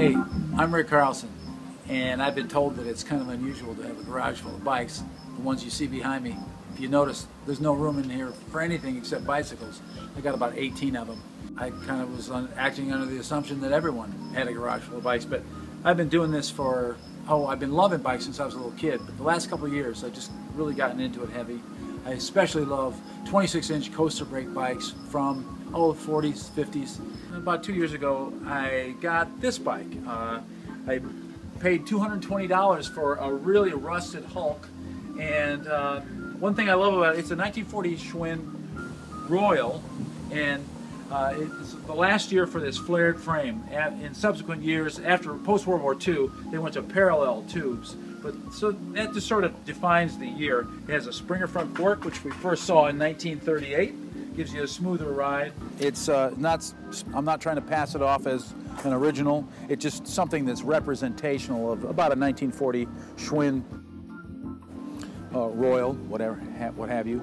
Hey, I'm Rick Carlson, and I've been told that it's kind of unusual to have a garage full of bikes, the ones you see behind me. If you notice, there's no room in here for anything except bicycles. I got about 18 of them. I kind of was acting under the assumption that everyone had a garage full of bikes, but I've been doing this for, I've been loving bikes since I was a little kid, but the last couple of years I've just really gotten into it heavy. I especially love 26-inch coaster brake bikes from the 40s, 50s. About 2 years ago, I got this bike. I paid $220 for a really rusted Hulk. And one thing I love about it, it's a 1940 Schwinn Royal, and it's the last year for this flared frame. In subsequent years, after post-World War II, they went to parallel tubes. But so that just sort of defines the year. It has a Springer front fork, which we first saw in 1938. Gives you a smoother ride. It's I'm not trying to pass it off as an original. It's just something that's representational of about a 1940 Schwinn Royal, whatever, what have you.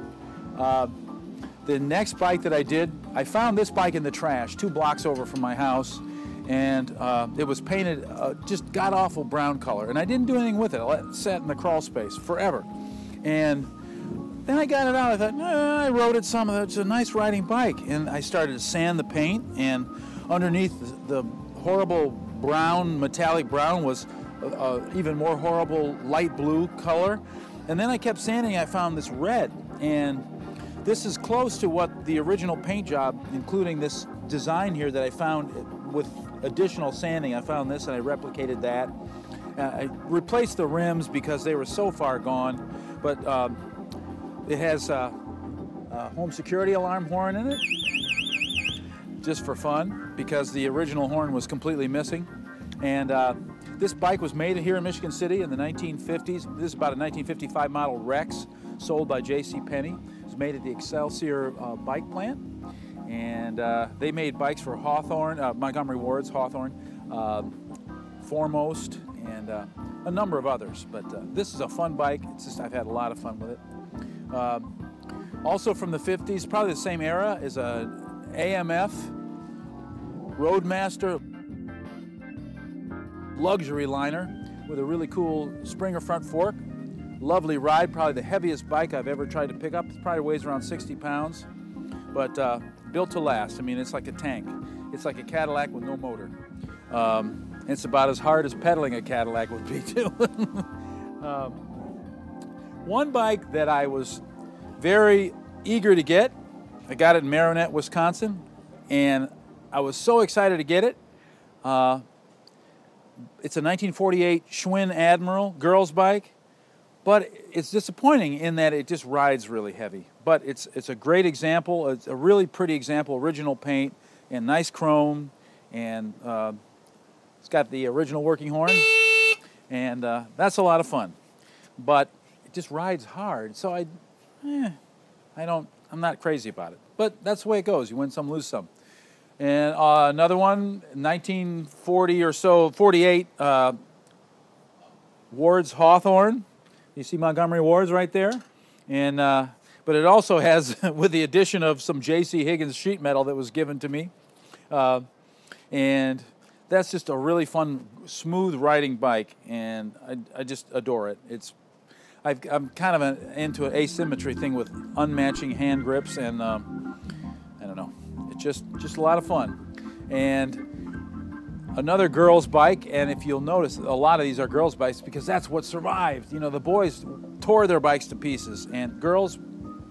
The next bike that I did, I found this bike in the trash 2 blocks over from my house, and it was painted just god-awful brown color, and I didn't do anything with it. I let it sit in the crawl space forever. And then I got it out, I thought, I rode it some, it's a nice riding bike. And I started to sand the paint, and underneath the horrible brown, metallic brown was an even more horrible light blue color. And then I kept sanding, I found this red. And this is close to what the original paint job, including this design here that I found with additional sanding. I found this and I replicated that. I replaced the rims because they were so far gone, but it has a home security alarm horn in it, just for fun, because the original horn was completely missing. And this bike was made here in Michigan City in the 1950s. This is about a 1955 model Rex, sold by J.C. Penney. It was made at the Excelsior bike plant. And they made bikes for Hawthorne, Montgomery Wards, Hawthorne, Foremost, and a number of others. But this is a fun bike. It's just, I've had a lot of fun with it. Also from the 50s, probably the same era, is an AMF, Roadmaster, luxury liner with a really cool Springer front fork. Lovely ride, probably the heaviest bike I've ever tried to pick up. It probably weighs around 60 pounds, but built to last. I mean, it's like a tank. It's like a Cadillac with no motor. It's about as hard as pedaling a Cadillac would be, too. One bike that I was very eager to get, I got it in Marinette, Wisconsin, and I was so excited to get it. It's a 1948 Schwinn Admiral girls bike, but it's disappointing in that it just rides really heavy. But it's a great example, it's a really pretty example, original paint and nice chrome, and it's got the original working horn, and that's a lot of fun. But it just rides hard, so I'm not crazy about it. But that's the way it goes. You win some, lose some. And another one, 1940 or so, 48, Ward's Hawthorne. You see Montgomery Ward's right there. And but it also has, with the addition of some J.C. Higgins sheet metal that was given to me. And that's just a really fun, smooth riding bike, and I just adore it. I'm kind of into an asymmetry thing with unmatching hand grips, and I don't know, it's just a lot of fun. And another girls bike, and if you'll notice, a lot of these are girls bikes because that's what survived. You know, the boys tore their bikes to pieces, and girls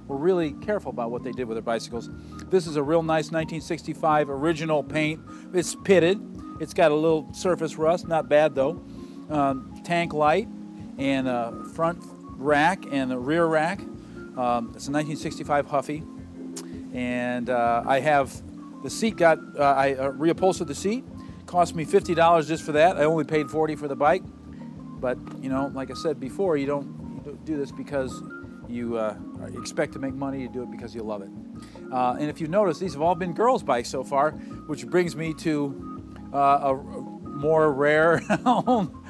were really careful about what they did with their bicycles. This is a real nice 1965 original paint. It's pitted. It's got a little surface rust, not bad though. Tank light, and a front rack and a rear rack. It's a 1965 Huffy, and I have the seat got, I reupholstered the seat. Cost me $50 just for that. I only paid $40 for the bike, but you know, like I said before, you don't do this because you expect to make money. You do it because you love it. And if you notice, these have all been girls' bikes so far, which brings me to a more rare,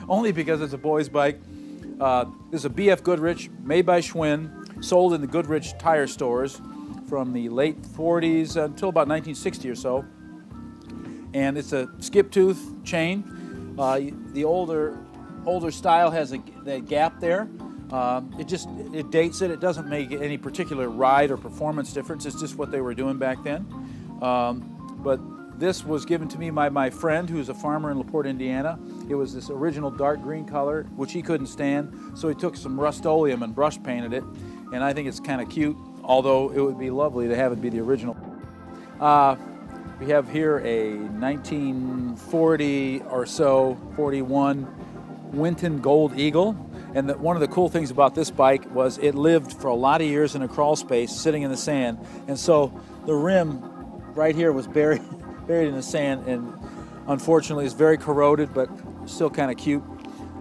only because it's a boys' bike. This is a BF Goodrich, made by Schwinn, sold in the Goodrich tire stores from the late 40s until about 1960 or so. And it's a skip tooth chain, The older style has that gap there. It dates it. It doesn't make any particular ride or performance difference. It's just what they were doing back then. But this was given to me by my friend who's a farmer in LaPorte, Indiana. It was this original dark green color, which he couldn't stand, so he took some Rust-Oleum and brush painted it. And I think it's kind of cute, although it would be lovely to have it be the original. We have here a 1940 or so, 41 Winton Gold Eagle. And one of the cool things about this bike was it lived for a lot of years in a crawl space sitting in the sand. And so the rim right here was buried in the sand, and unfortunately it's very corroded, but still kind of cute.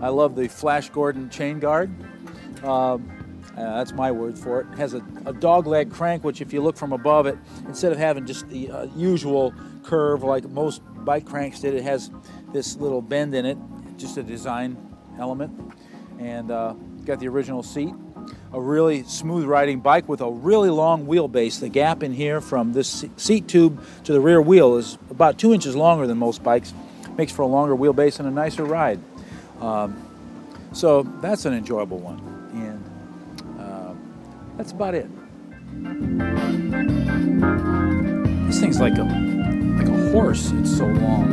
I love the Flash Gordon chain guard. That's my word for it. It has a dog-leg crank, which if you look from above it, instead of having just the usual curve like most bike cranks did, it has this little bend in it, just a design element. And got the original seat. A really smooth riding bike with a really long wheelbase. The gap in here from this seat tube to the rear wheel is about 2 inches longer than most bikes. Makes for a longer wheelbase and a nicer ride. So that's an enjoyable one. That's about it. This thing's like a horse, it's so long.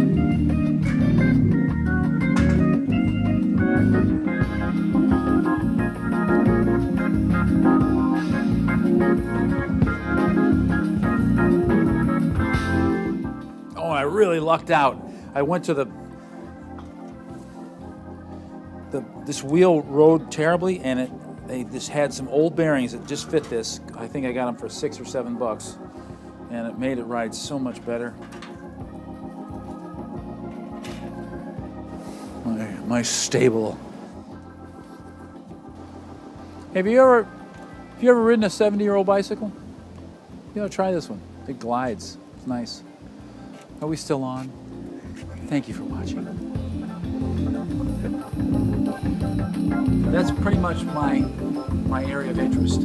Oh, I really lucked out. I went to this wheel rode terribly, and they just had some old bearings that just fit this. I think I got them for $6 or $7, and it made it ride so much better. My stable. Have you ever ridden a 70-year-old bicycle? You ought to try this one. It glides. It's nice. Are we still on? Thank you for watching. That's pretty much my area of interest.